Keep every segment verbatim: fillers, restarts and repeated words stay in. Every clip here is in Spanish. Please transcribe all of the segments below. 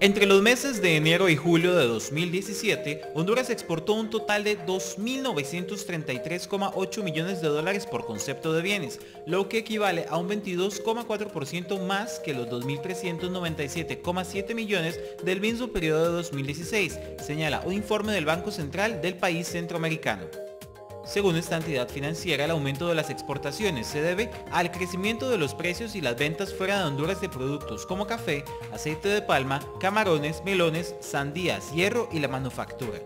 Entre los meses de enero y julio de dos mil diecisiete, Honduras exportó un total de dos mil novecientos treinta y tres coma ocho millones de dólares por concepto de bienes, lo que equivale a un veintidós coma cuatro por ciento más que los dos mil trescientos noventa y siete coma siete millones del mismo periodo de dos mil dieciséis, señala un informe del Banco Central del país centroamericano. Según esta entidad financiera, el aumento de las exportaciones se debe al crecimiento de los precios y las ventas fuera de Honduras de productos como café, aceite de palma, camarones, melones, sandías, hierro y la manufactura.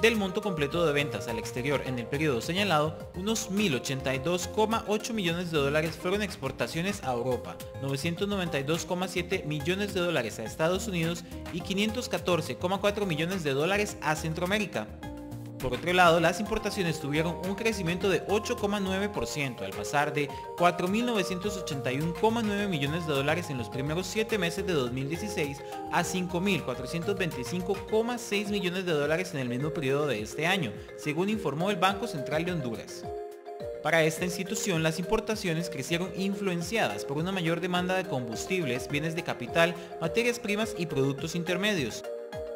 Del monto completo de ventas al exterior en el periodo señalado, unos mil ochenta y dos coma ocho millones de dólares fueron exportaciones a Europa, novecientos noventa y dos coma siete millones de dólares a Estados Unidos y quinientos catorce coma cuatro millones de dólares a Centroamérica. Por otro lado, las importaciones tuvieron un crecimiento de ocho coma nueve por ciento al pasar de cuatro mil novecientos ochenta y uno coma nueve millones de dólares en los primeros siete meses de dos mil dieciséis a cinco mil cuatrocientos veinticinco coma seis millones de dólares en el mismo periodo de este año, según informó el Banco Central de Honduras. Para esta institución, las importaciones crecieron influenciadas por una mayor demanda de combustibles, bienes de capital, materias primas y productos intermedios.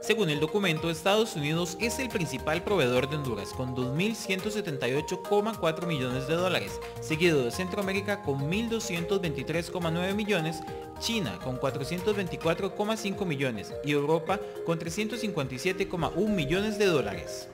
Según el documento, Estados Unidos es el principal proveedor de Honduras con dos mil ciento setenta y ocho coma cuatro millones de dólares, seguido de Centroamérica con mil doscientos veintitrés coma nueve millones, China con cuatrocientos veinticuatro coma cinco millones y Europa con trescientos cincuenta y siete coma uno millones de dólares.